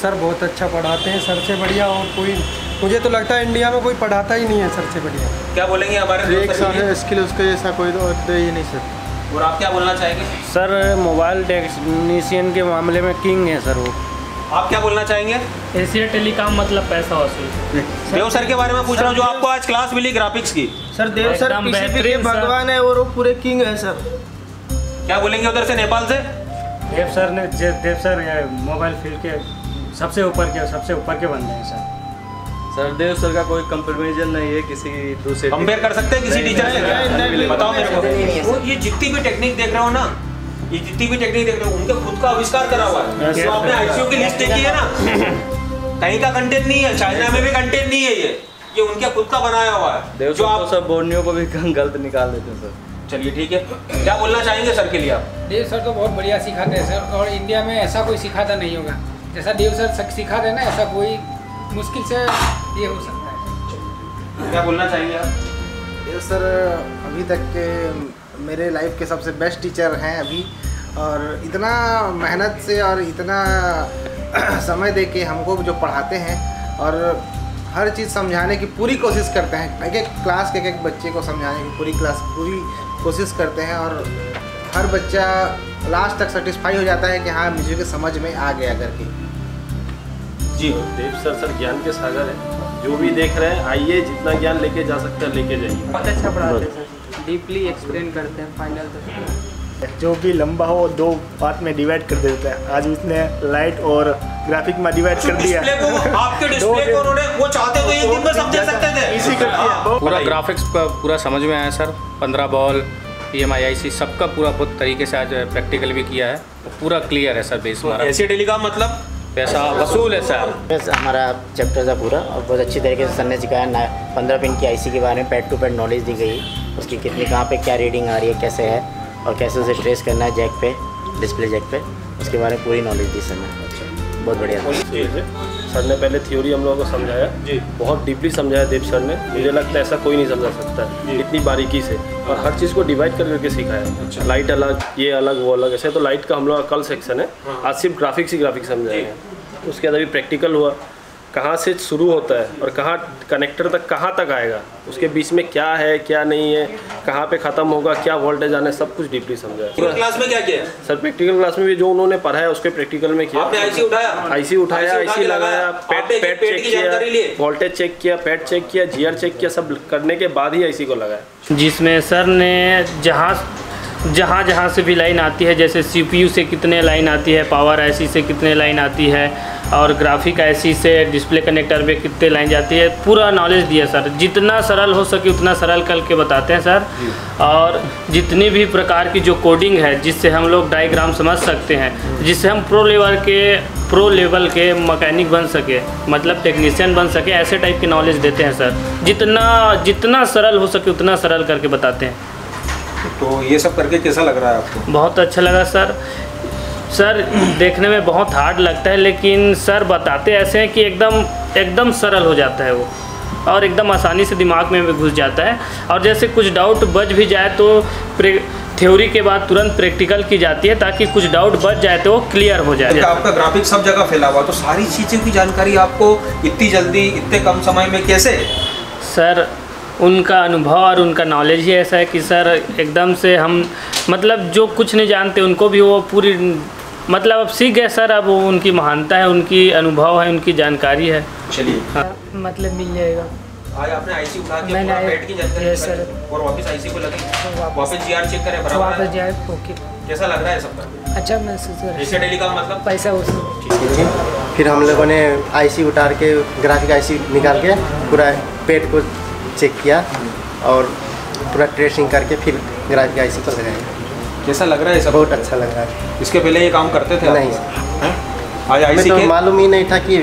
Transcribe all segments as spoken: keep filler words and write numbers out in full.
Sir बहुत अच्छा पढ़ाते हैं, सर से बढ़िया और कोई मुझे तो लगता है इंडिया में कोई पढ़ाता ही नहीं है सर से बढ़िया। क्या बोलेंगे हमारे एक साल है स्किल उसके जैसा कोई तो ही नहीं सर। और आप क्या बोलना चाहेंगे? सर मोबाइल टेक्नीशियन के मामले में किंग है सर वो। आप क्या बोलना चाहेंगे? एशिया टेलीकॉम मतलब पैसा वसूल। देव सर के बारे में पूछ रहा हूँ जो आपको आज क्लास मिली ग्राफिक्स की। सर देव सर बेहतरीन भगवान है और वो पूरे किंग है सर। क्या बोलेंगे उधर से नेपाल से? देव सर ने देव सर मोबाइल फील्ड के सबसे ऊपर के सबसे ऊपर के बंदे हैं सर। सर देव सर का कोई कंपेरिजन नहीं है किसी दूसरे। कंपेयर कर सकते हैं किसी टीचर से? बताओ मेरे को। ये जितनी भी टेक्निक देख रहे हो ना, ये जितनी भी टेक्निक देख रहे हो उनके खुद का आविष्कार करा हुआ है। तो आपने आईसीओ की लिस्ट देखी है ना, कहीं का कंटेंट नहीं है, चाइना में भी कंटेंट नहीं है, ये ये उनके खुद का बनाया हुआ है। जो आप सब बोर्नियो को भी गलत निकाल देते हैं सर। चलिए ठीक है, क्या बोलना चाहेंगे सर के लिए आप? देव सर तो बहुत बढ़िया सिखाते हैं सर, और इंडिया में ऐसा कोई सिखाता नहीं होगा जैसा देव सर सिखा रहे ना, ऐसा कोई मुश्किल से ये हो सकता है। क्या बोलना चाहेंगे आप? देव सर अभी तक के मेरे लाइफ के सबसे बेस्ट टीचर हैं अभी, और इतना मेहनत से और इतना समय दे के हमको जो पढ़ाते हैं और हर चीज़ समझाने की पूरी कोशिश करते हैं। एक एक क्लास के एक एक बच्चे को समझाने की पूरी क्लास पूरी कोशिश करते हैं और हर बच्चा लास्ट तक सेटिस्फाई हो जाता है कि हाँ मुझे समझ में आ गया करके। जी देव सर सर ज्ञान के सागर है, जो भी देख रहे हैं आइए, जितना ज्ञान लेके जा सकते हैं लेके जाइए। बहुत अच्छा पढ़ाते हैं सर, डीपली एक्सप्लेन करते हैं फाइनल तक। जो भी लंबा हो दो पार्ट में डिवाइड कर देते हैं, आज उसने लाइट और ग्राफिक में डिवाइड कर दिया। आपके डिस्प्ले को उन्होंने वो चाहते तो एक दिन में समझा सकते थे, इसी कर दिया। पूरा ग्राफिक्स का पूरा समझ में आया सर, पंद्रह ball P M I I C सबका पूरा बहुत तरीके से आज प्रैक्टिकल भी किया है, पूरा क्लियर है सर बेस हमारा। एशिया टेलीकॉम मतलब पैसा वसूल है सर। हमारा चैप्टर था पूरा और बहुत अच्छी तरीके से सर ने सिखाया। पंद्रह पिन की आईसी के बारे में पैड टू पैड नॉलेज दी गई, उसकी कितनी कहाँ पे क्या रीडिंग आ रही है, कैसे है और कैसे उसे ट्रेस करना है जैक पे, डिस्प्ले जैक पे, उसके बारे में पूरी नॉलेज दी सर ने। बहुत बढ़िया सर ने पहले थ्योरी हम लोगों को समझाया जी, बहुत डीपली समझाया देव सर ने। मुझे लगता है ऐसा कोई नहीं समझा सकता इतनी बारीकी से, और हर चीज़ को डिवाइड कर करके सिखाया। अच्छा। लाइट अलग, ये अलग, वो अलग, ऐसे तो लाइट का हम लोग का कल सेक्शन है, आज सिर्फ ग्राफिक्स ही ग्राफिक्स समझाए हैं। उसके बाद अभी प्रैक्टिकल हुआ, कहाँ से शुरू होता है और कहाँ कनेक्टर तक कहाँ तक आएगा, उसके बीच में क्या है क्या नहीं है, कहाँ पे ख़त्म होगा, क्या वोल्टेज आना है, सब कुछ डीपली समझा। क्लास में क्या किया सर? प्रैक्टिकल क्लास में भी जो उन्होंने पढ़ाया उसके प्रैक्टिकल में किया। आपने आईसी उठाया? आईसी उठाया, आईसी लगाया, पैड पैड चेक किया, वोल्टेज चेक किया, पैड चेक किया, जी आर चेक किया, सब करने के बाद ही आईसी को लगाया। जिसमें सर ने जहाँ जहाँ जहाँ से भी लाइन आती है, जैसे सीपीयू से कितने लाइन आती है, पावर आईसी से कितने लाइन आती है और ग्राफिक आईसी से डिस्प्ले कनेक्टर पे कितने लाइन जाती है, पूरा नॉलेज दिया सर। जितना सरल हो सके उतना सरल करके बताते हैं सर, और जितनी भी प्रकार की जो कोडिंग है जिससे हम लोग डायग्राम समझ सकते हैं, जिससे हम प्रो लेवल के प्रो लेवल के मैकेनिक बन सके, मतलब टेक्नीशियन बन सके, ऐसे टाइप के नॉलेज देते हैं सर। जितना जितना सरल हो सके उतना सरल करके बताते हैं। तो ये सब करके कैसा लग रहा है आपको? बहुत अच्छा लगा सर। सर देखने में बहुत हार्ड लगता है, लेकिन सर बताते ऐसे हैं कि एकदम एकदम सरल हो जाता है वो, और एकदम आसानी से दिमाग में भी घुस जाता है। और जैसे कुछ डाउट बच भी जाए तो थ्योरी के बाद तुरंत प्रैक्टिकल की जाती है, ताकि कुछ डाउट बच जाए तो वो क्लियर हो जाए। आपका ग्राफिक सब जगह फैला हुआ, तो सारी चीज़ों की जानकारी आपको इतनी जल्दी इतने कम समय में कैसे? सर उनका अनुभव और उनका नॉलेज ही ऐसा है कि सर एकदम से हम मतलब जो कुछ नहीं जानते उनको भी वो पूरी मतलब अब सीख गए सर। अब वो उनकी महानता है, उनकी अनुभव है, उनकी जानकारी है। चलिए हाँ। मतलब मिल जाएगा। आज आपने आईसी उठा के पूरा पेट की जानकारी सर, और वापस आईसी को लगे, वापस जीआर चेक करें बराबर, वापस जीआर ओके। कैसा लग रहा है सबका? अच्छा महसूस हो रहा है। एशिया टेलीकॉम मतलब पैसा वसूल। फिर हम लोगों ने आईसी उतार के ग्राफिक आईसी निकाल के पूरा पेट को चेक किया और पूरा ट्रेसिंग करके फिर ग्राफिक आईसी पर लगाया। कैसा लग रहा है सब? बहुत अच्छा लग रहा है। इसके पहले ये काम करते थे? नहीं, आज आईसी के मालूम ही नहीं था कि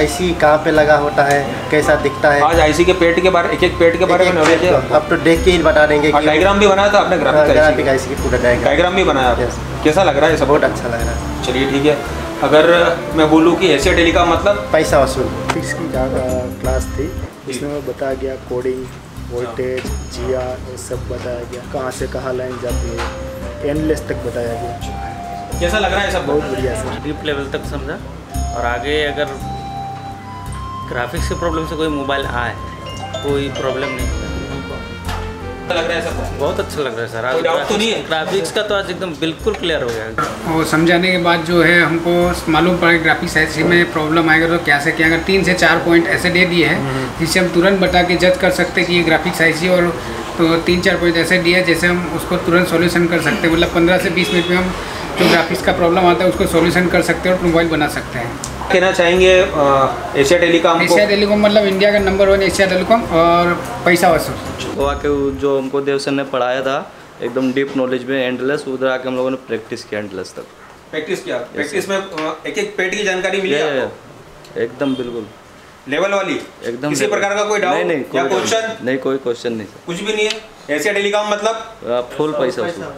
आईसी कहाँ पे लगा होता है, कैसा दिखता है। आज आईसी के पेट के बारे एक एक पेट के बारे में नॉलेज है, अब तो देख के ही बता देंगे। डायग्राम भी बनाया था आपने? ग्राफिक आईसी की पूरा डायग्राम भी बनाया। कैसा लग रहा है? सब बहुत अच्छा लग रहा है। चलिए ठीक है। अगर मैं बोलूँ कि एशिया टेलीकॉम मतलब पैसा वसूल की क्लास थी, इसमें बताया गया कोडिंग, वोल्टेज, जी आर, ये सब बताया गया, कहाँ से कहाँ लाइन जाती है, एनलेस तक बताया गया। कैसा लग रहा है सब? बहुत बढ़िया सर। डीप लेवल तक समझा। और आगे अगर ग्राफिक्स के प्रॉब्लम से कोई मोबाइल आए कोई प्रॉब्लम नहीं होगा। लग रहा है सर बहुत अच्छा लग रहा है सर। आज तो नहीं है ग्राफिक्स का, तो आज एकदम बिल्कुल क्लियर हो गया। वो समझाने के बाद जो है हमको मालूम पड़ा ग्राफिक्स ऐसे में प्रॉब्लम आएगा तो क्या से क्या। अगर तीन से चार पॉइंट ऐसे दे दिए हैं जिससे हम तुरंत बता के जज कर सकते कि ये ग्राफिक्स ऐसी, और तो तीन चार पॉइंट ऐसे दिए जैसे हम उसको तुरंत सॉल्यूशन कर सकते हैं। मतलब पंद्रह से बीस मिनट में हम जो ग्राफिक्स का प्रॉब्लम आता है उसको सॉल्यूशन कर सकते हैं और मोबाइल बना सकते हैं। कहना चाहेंगे एशिया टेलीकॉम। एशिया टेलीकॉम मतलब इंडिया का नंबर वन एशिया टेलीकॉम और पैसा वसूल। तो आके जो हमको देव सर ने पढ़ाया था एकदम डीप नॉलेज में एंडलेस, उधर आके हम लोगों ने प्रैक्टिस किया एंडलेस तक। प्रैक्टिस किया प्रैक्टिस में एक एक पेट की जानकारी मिली आपको एकदम बिल्कुल लेवल वाली एकदम। किसी प्रकार का कोई डाउट नहीं, कोई क्वेश्चन नहीं, कोई क्वेश्चन नहीं, कुछ भी नहीं है। एशिया टेलीकॉम मतलब फुल पैसा वसूल।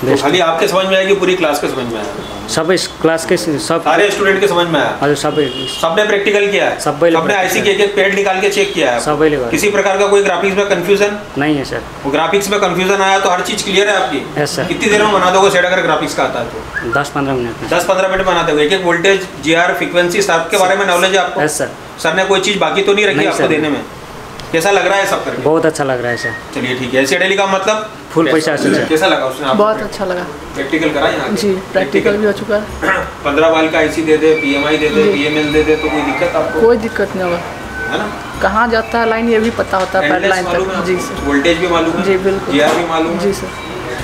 तो खाली आपके समझ में आया कि पूरी क्लास के समझ में आया? सब इस क्लास के सब सारे स्टूडेंट के समझ में आया। अरे सब सबने प्रैक्टिकल किया है, सबने आईसी के एक पेड निकाल के चेक किया है, सब किसी प्रकार का कोई ग्राफिक्स में कंफ्यूजन नहीं है सर। ग्राफिक्स में कंफ्यूजन आया तो हर चीज क्लियर है आपकी? Yes sir. कितनी देर में बना दोगे सेट अगर ग्राफिक्स का आता है तो? दस पंद्रह मिनट दस पंद्रह मिनट बनाते हुए एक एक वोल्टेज जी आर फ्रिक्वेंसी सबके बारे में नॉलेज है आपको? Yes sir. सर ने कोई चीज़ बाकी तो नहीं रखी आपको देने में? कैसा लग रहा है सब करके? बहुत अच्छा लग रहा है सर। चलिए ठीक है। एशिया टेलीकॉम मतलब फुल पैसा सर। कैसा लगा उसने आपको? बहुत अच्छा लगा। प्रैक्टिकल करा यहाँ जी? प्रैक्टिकल भी हो चुका है। पंद्रह बाल का आईसी दे दे, पीएमआई दे दे, पीएमएल दे दे तो कोई दिक्कत आपको? कोई दिक्कत नहीं होगा है ना। कहाँ जाता है लाइन ये भी पता होता है, लाइन तक जी सर। वोल्टेज भी मालूम है जी बिल्कुल, जीआर भी मालूम जी सर।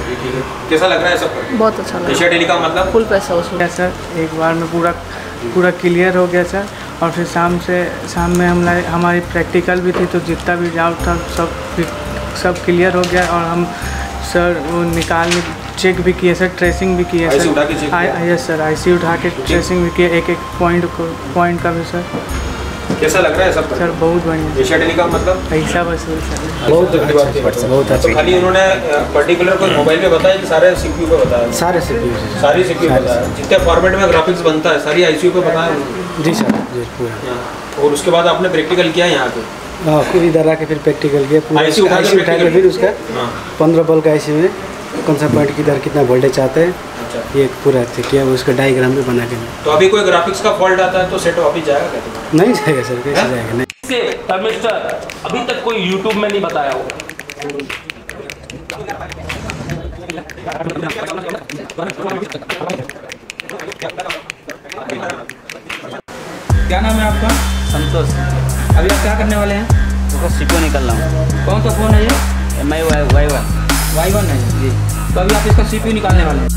ठीक है। कैसा लग रहा है सब? बहुत अच्छा लगा। एशिया टेलीकॉम मतलब फुल पैसा वसूल सर। एक बार में पूरा पूरा क्लियर हो गया सर। और फिर शाम से शाम में हम हमारी प्रैक्टिकल भी थी तो जितना भी डाउट था सब सब क्लियर हो गया। और हम सर वो निकाल चेक भी किए सर, ट्रेसिंग भी किए sir. I yes sir, IC उठा के ट्रेसिंग भी किए एक एक पॉइंट को पॉइंट का भी सर। कैसा लग रहा है सब सर? बहुत बढ़िया। एशिया टेलीकॉम मतलब पैसा वसूल सर। बहुत बहुत अच्छा। खाली उन्होंने पर्टिकुलर कोई मोबाइल पे बताया कि सारे सीपीयू पे बताया? सारे सीपीयू सारे सीपीयू बताया, जितने फॉर्मेट में ग्राफिक्स बनता है सारी आईसीयू पे बताया जी सर जी पूरा। और उसके बाद आपने प्रैक्टिकल किया यहाँ पे? हाँ, फिर इधर आके फिर प्रैक्टिकल किया पूरा आईसी उठा के फिर उसका पंद्रह बल्ब का आईसी में कौन सा पॉइंट किधर कितना वोल्टेज आता है ये पूरा चेक किया, उसका डायग्राम भी बना के। तो अभी कोई ग्राफिक्स का फॉल्ट आता है तो सेट वापस जाएगा कहते हैं? नहीं जाएगा सर, कैसे जाएगा नहीं। इससे तमिल सर अभी तक कोई YouTube में नहीं बताया होगा। क्या नाम है आपका? संतोष। अभी आप क्या करने वाले हैं? तो सीखो निकल रहा हूँ। कौन सा फोन है ये? M I Y Y one Y one है जी। तो अभी आप इसका सीपीयू निकालने वाले हैं?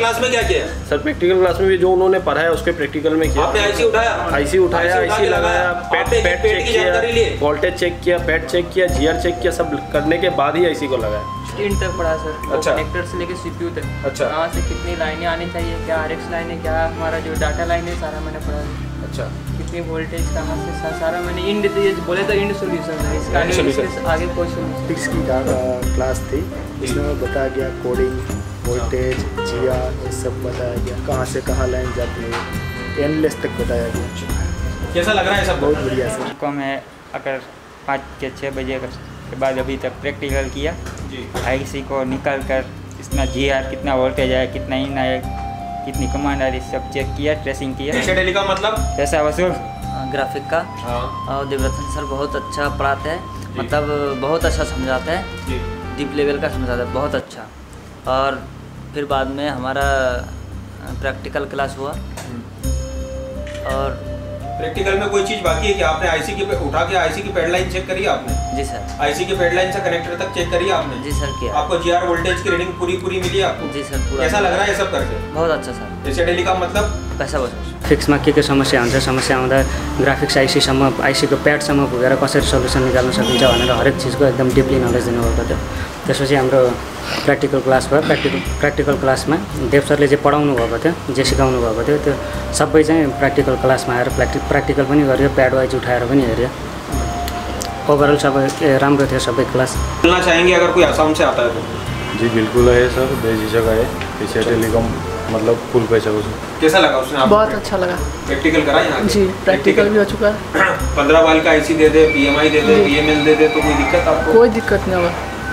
क्लास में क्या किया सर? प्रैक्टिकल क्लास में भी जो उन्होंने पढ़ाया उसके प्रैक्टिकल में किया। आपने आईसी उठाया? आईसी उठाया, आईसी लगाया, पेट पेट चेक किया, वोल्टेज चेक किया, पेट चेक किया, जीआर चेक किया, सब करने के बाद ही आईसी को लगाया। स्क्रीन तक पढ़ा सर। अच्छा। कनेक्टर से लेके सीपीयू तक। अच्छा। वहाँ से कितनी लाइनें आनी चाहिए, क्या आर एक्स लाइन है, क्या हमारा जो डाटा लाइन है, सारा मैंने पढ़ा। अच्छा। कितनी वोल्टेज कहाँ से सा, सारा मैंने इंड बोले तो इंड सोल्यूशन है इसका, इसके आगे कोई सोल्यूशन। फिजिक्स की क्लास थी, इसमें बताया गया कोडिंग, वोल्टेज, जी आर सब बताया गया, कहाँ से कहाँ लाइन जाती है, एनलेस तक बताया गया। कैसा लग रहा है सब? बहुत बढ़िया सर। को मैं अगर पाँच के छः बजे के बाद अभी तक प्रैक्टिकल किया जी। आईसी को निकाल कर इसमें जी आर कितना वोल्टेज आया, कितना इन आया, कितनी कमांड आ रही, सब चेक किया, ट्रेसिंग किया। एसिएटेलिकॉम मतलब पैसा वसूल ग्राफिक का। और देवरतन सर बहुत अच्छा पढ़ाते हैं, मतलब बहुत अच्छा समझाते हैं, डीप लेवल का समझाते हैं, बहुत अच्छा। और फिर बाद में हमारा प्रैक्टिकल क्लास हुआ। और प्रैक्टिकल में कोई चीज़ बाकी है कि आपने आईसी की उठा के आईसी की पैड लाइन चेक करी आपने? जी सर। आईसी की पैड लाइन से कनेक्टर तक चेक करी आपने? जी सर किया। आपको जीआर वोल्टेज की रीडिंग पूरी पूरी मिली आपको? जी सर पूरा। कैसा लग रहा है सब करके? बहुत अच्छा सर। एसिएटेलिकॉम मतलब पैसा वसूल। फिक्समा के के समस्या हुन्छ, समस्या आउँदा ग्राफिक्स आईसीसम्म, आईसीको प्याडसम्म पुगेर कसरी सल्युसन निकाल्न सकिन्छ भनेर हरेक चिजको एकदम डिपली नलेज दिनुभएको थियो। त्यसपछि हाम्रो प्र्याक्टिकल क्लास भयो। प्र्याक्टिकल प्र्याक्टिकल क्लासमा देव सरले जे पढाउनु भएको थियो, जे सिकाउनु भएको थियो, त्यो सबै चाहिँ प्र्याक्टिकल क्लासमा आएर प्र्याक्टिक प्र्याक्टिकल पनि गरियो, प्याड वाइज उठाएर पनि हेऱ्यो। ओभरअल सबै राम्रो थियो, सबै क्लास। बोलना चाहेंगे अगर कोई आसाम से आता है तो? जी बिल्कुल है सर, बेझिझक है। एसिएटेलिकॉम मतलब फुल पैसा वसूल। कैसा लगा उसने आपको? बहुत अच्छा लगा। प्रैक्टिकल करा यहाँ? जी प्रैक्टिकल भी हो चुका है। पंद्रह बाल का आईसी दे दे, पीएमआई दे दे, पीएमएल दे दे तो कोई दिक्कत आपको? कोई दिक्कत नहीं होगा,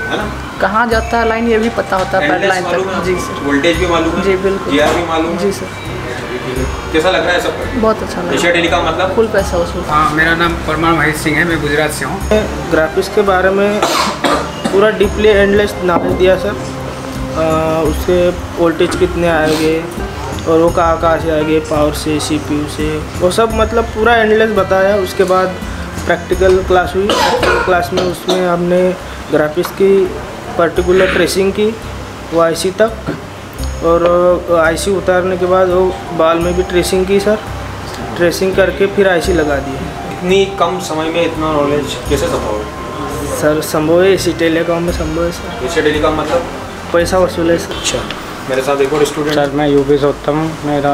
है ना? कहाँ जाता है लाइन ये भी पता होता है, पैड लाइन तक। जी सर। वोल्टेज भी मालूम है? जी बिल्कुल। जीआर भी मालूम? जी सर। कैसा लग रहा है सब? बहुत अच्छा लग रहा है। एसिएटेलिकॉम मतलब फुल पैसा वसूल। हाँ, मेरा नाम परमार महेश सिंह है, मैं गुजरात से हूँ। ग्राफिक्स के बारे में पूरा डीपली एंडलेस नॉलेज दिया सर। उसके वोल्टेज कितने आएंगे और वो कहाँ कहाँ से आएंगे, पावर से, सीपीयू से, वो सब मतलब पूरा एंडलेस बताया। उसके बाद प्रैक्टिकल क्लास हुई। प्रैक्टिकल क्लास में उसमें हमने ग्राफिक्स की पर्टिकुलर ट्रेसिंग की वो आईसी तक, और आईसी उतारने के बाद वो बाल में भी ट्रेसिंग की सर। ट्रेसिंग करके फिर आईसी लगा दी। इतनी कम समय में इतना नॉलेज कैसे संभव है सर? संभव है, एसिएटेलिकॉम में संभव है सर। एसिएटेलिकॉम मतलब पैसा वसूल है। अच्छा, मेरे साथ एक और स्टूडेंट। सर मैं यूपी से होता हूँ। मेरा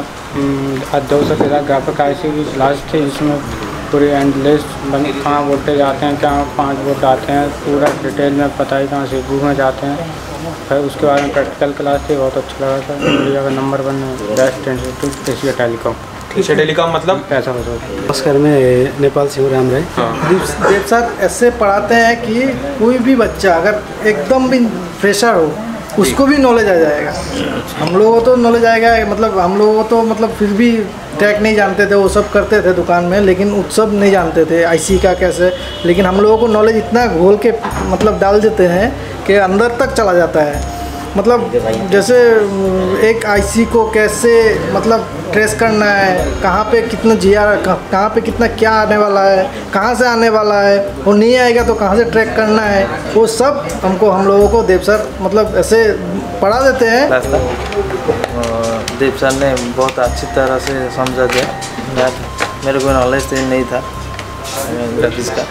अध्यक्ष के साथ ग्राफिक आईसी की क्लास थी, इसमें पूरी एंडलेस बनी, कहाँ वोल्टेज आते हैं, कहाँ पाँच वोल्ट आते हैं, पूरा डिटेल में पता ही, कहाँ से सीपीयू में जाते हैं। फिर उसके बाद में प्रैक्टिकल क्लास थी, बहुत अच्छा लगा सर। इंडिया का नंबर वन बेस्ट इंस्टीट्यूट एसिएटेलिकॉम। एसिएटेलिकॉम मतलब पैसा वसूल। नमस्कार, मैं नेपाल से हूँ, राम राय। देव सर ऐसे पढ़ाते हैं कि कोई भी बच्चा अगर एकदम भी फ्रेशर हो उसको भी नॉलेज आ जाएगा। हम लोगों को तो नॉलेज आएगा, मतलब हम लोगों को तो मतलब फिर भी टैक नहीं जानते थे, वो सब करते थे दुकान में, लेकिन वो सब नहीं जानते थे आईसी का कैसे। लेकिन हम लोगों को नॉलेज इतना घोल के मतलब डाल देते हैं कि अंदर तक चला जाता है। मतलब जैसे एक आईसी को कैसे मतलब ट्रेस करना है, कहाँ पे कितना जीआर, कहाँ पे कितना क्या आने वाला है, कहाँ से आने वाला है, वो नहीं आएगा तो कहाँ से ट्रैक करना है, वो सब हमको हम लोगों को देव सर मतलब ऐसे पढ़ा देते हैं। देव सर ने बहुत अच्छी तरह से समझा दिया। मेरे को नॉलेज तो नहीं था ग्राफिक्स का,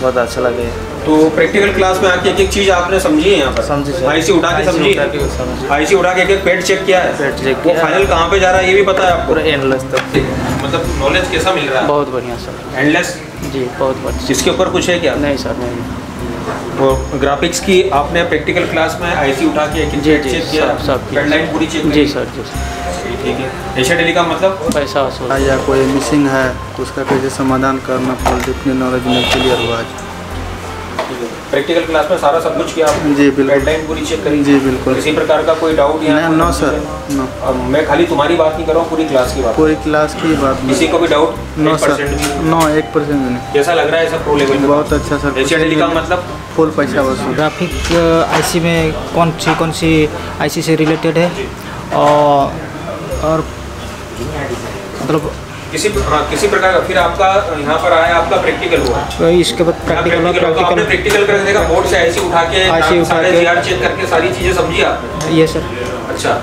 बहुत अच्छा लगे। तो प्रैक्टिकल क्लास में आके एक एक चीज़ आपने समझी है यहाँ पर? समझी सर। आईसी उठा के समझी? आईसी उठा के एक एक पेट चेक किया है, पेट चेक किया, फाइनल कहाँ पे जा रहा है ये भी पता है आपको? पूरा एंडलेस तक। मतलब नॉलेज कैसा मिल रहा है? बहुत बढ़िया सर। एंडलेस? जी बहुत बढ़िया। इसके ऊपर कुछ है क्या? नहीं सर नहीं। वो ग्राफिक्स की आपने प्रैक्टिकल क्लास में आईसी उठा के चेक किया, पेट लाइन पूरी चेक? जी सर जी। ठीक है। एसिएटेलिकॉम मतलब पैसा वसूल। या कोई मिसिंग है उसका कैसे समाधान करना, पॉलिटिकल नॉलेज में क्लियर हुआ आज। प्रैक्टिकल क्लास में सारा सब कुछ किया आपने? जी बिल्कुल। डेडलाइन पूरी चेक करी? जी बिल्कुल। किसी प्रकार का कोई डाउट यहाँ? No sir no. अब मैं खाली तुम्हारी बात नहीं कर रहा हूँ, पूरी क्लास की बात। पूरी क्लास की बात। किसी को भी डाउट? नो सर नो, एक परसेंट भी नहीं। कैसा लग रहा है सर प्रो लेवल? बहुत अच्छा सर। एसिएटेलिकॉम मतलब फुल पैसा वसूल। ग्राफिक आईसी में कौन सी कौन सी आईसी से रिलेटेड है, और और मतलब किसी हाँ किसी प्रकार का? फिर आपका यहाँ पर आया, आपका प्रैक्टिकल हुआ, इसके बाद प्रैक्टिकल प्रैक्टिकल प्रैटिकल कर देगा बोर्ड से आईसी उठा के आईसी उठा के जीआर चेक करके सारी चीज़ें समझी आपने? ये सर। अच्छा।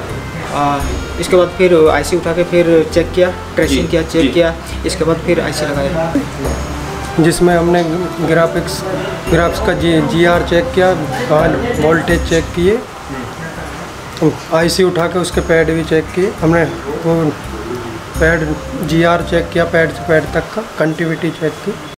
आ, इसके बाद फिर आईसी उठा के फिर चेक किया, ट्रेसिंग किया, चेक किया, इसके बाद फिर आईसी लगाया, जिसमें हमने ग्राफिक्स ग्राफ्स का जी जीआर चेक किया, वोल्टेज चेक किए, आईसी उठा के उसके पैड भी चेक किए हमने, वो पैड जी आर चेक किया, पैड से पैड तक का कंटिन्यूटी चेक की।